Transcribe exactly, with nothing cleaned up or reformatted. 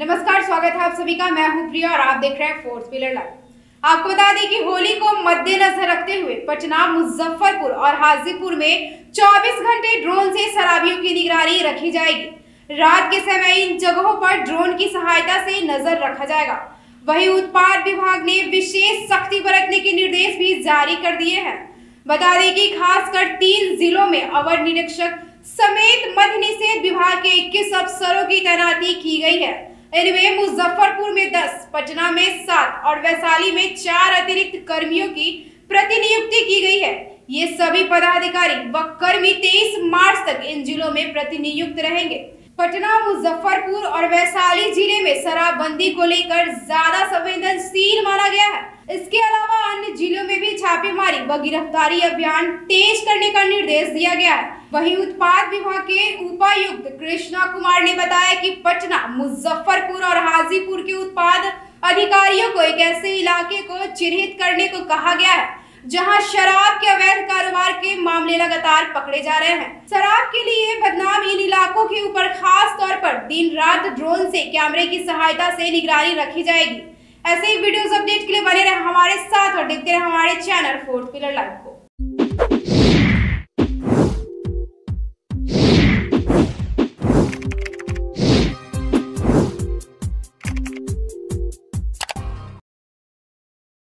नमस्कार, स्वागत है आप सभी का। मैं हूं प्रिया और आप देख रहे हैं फोर्थ पिलर लाइव। आपको बता दें कि होली को मद्देनजर रखते हुए पटना, मुजफ्फरपुर और हाजीपुर में चौबीस घंटे ड्रोन से शराबियों की निगरानी रखी जाएगी। रात के समय इन जगहों पर ड्रोन की सहायता से नजर रखा जाएगा। वहीं उत्पाद विभाग ने विशेष सख्ती बरतने के निर्देश भी जारी कर दिए हैं। बता दें कि खासकर तीन जिलों में अवर निरीक्षक समेत मध्य निषेध विभाग के इक्कीस अफसरों की तैनाती की गई है। इनमें मुजफ्फरपुर में दस, पटना में सात और वैशाली में चार अतिरिक्त कर्मियों की प्रतिनियुक्ति की गई है। ये सभी पदाधिकारी व कर्मी तेईस मार्च तक इन जिलों में प्रतिनियुक्त रहेंगे। पटना, मुजफ्फरपुर और वैशाली जिले में शराबबंदी को लेकर ज्यादा संवेदनशील माना गया है। इसके अलावा अन्य जिलों में भी छापेमारी व गिरफ्तारी अभियान तेज करने का निर्देश दिया गया है। वहीं उत्पाद विभाग के उपायुक्त कृष्णा कुमार ने बताया कि पटना, मुजफ्फरपुर और हाजीपुर के उत्पाद अधिकारियों को एक ऐसे इलाके को चिन्हित करने को कहा गया है जहां शराब के अवैध कारोबार के मामले लगातार पकड़े जा रहे हैं। शराब के लिए बदनाम इन इलाकों के ऊपर खास तौर पर दिन रात ड्रोन से कैमरे की सहायता से निगरानी रखी जाएगी। ऐसे ही वीडियोस अपडेट के लिए बने रहे हमारे साथ और देखते रहे हमारे चैनल फोर्थ पिलर लाइव।